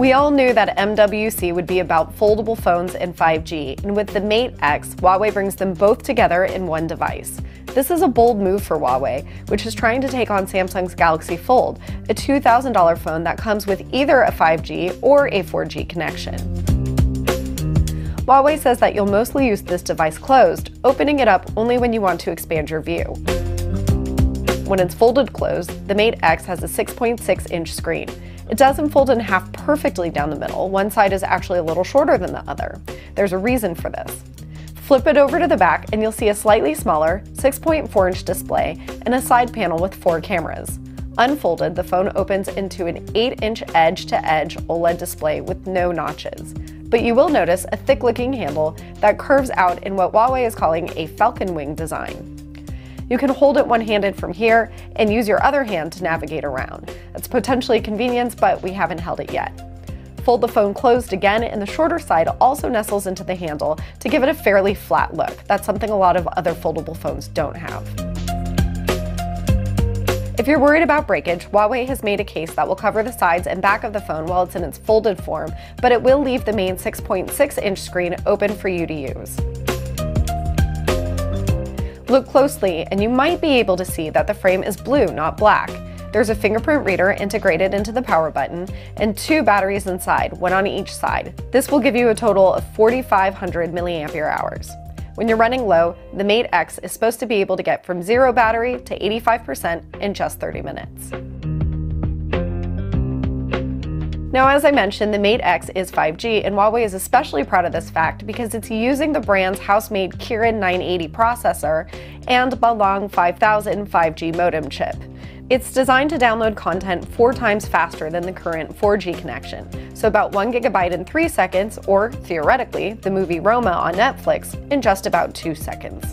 We all knew that MWC would be about foldable phones and 5G, and with the Mate X, Huawei brings them both together in one device. This is a bold move for Huawei, which is trying to take on Samsung's Galaxy Fold, a $2,000 phone that comes with either a 5G or a 4G connection. Huawei says that you'll mostly use this device closed, opening it up only when you want to expand your view. When it's folded closed, the Mate X has a 6.6-inch screen. It doesn't fold in half perfectly down the middle. One side is actually a little shorter than the other. There's a reason for this. Flip it over to the back and you'll see a slightly smaller 6.4-inch display and a side panel with 4 cameras. Unfolded, the phone opens into an 8-inch edge-to-edge OLED display with no notches. But you will notice a thick-looking handle that curves out in what Huawei is calling a Falcon Wing design. You can hold it one-handed from here and use your other hand to navigate around. It's potentially convenient, but we haven't held it yet. Fold the phone closed again, and the shorter side also nestles into the handle to give it a fairly flat look. That's something a lot of other foldable phones don't have. If you're worried about breakage, Huawei has made a case that will cover the sides and back of the phone while it's in its folded form, but it will leave the main 6.6-inch screen open for you to use. Look closely and you might be able to see that the frame is blue, not black. There's a fingerprint reader integrated into the power button and 2 batteries inside, one on each side. This will give you a total of 4,500 milliampere hours. When you're running low, the Mate X is supposed to be able to get from 0 battery to 85% in just 30 minutes. Now, as I mentioned, the Mate X is 5G, and Huawei is especially proud of this fact because it's using the brand's house-made Kirin 980 processor and Balong 5000 5G modem chip. It's designed to download content 4 times faster than the current 4G connection, so about 1 gigabyte in 3 seconds, or theoretically, the movie Roma on Netflix in just about 2 seconds.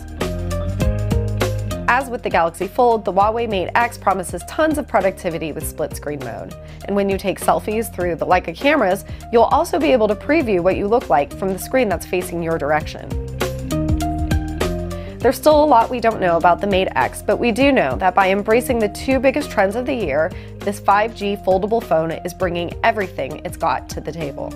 As with the Galaxy Fold, the Huawei Mate X promises tons of productivity with split-screen mode. And when you take selfies through the Leica cameras, you'll also be able to preview what you look like from the screen that's facing your direction. There's still a lot we don't know about the Mate X, but we do know that by embracing the 2 biggest trends of the year, this 5G foldable phone is bringing everything it's got to the table.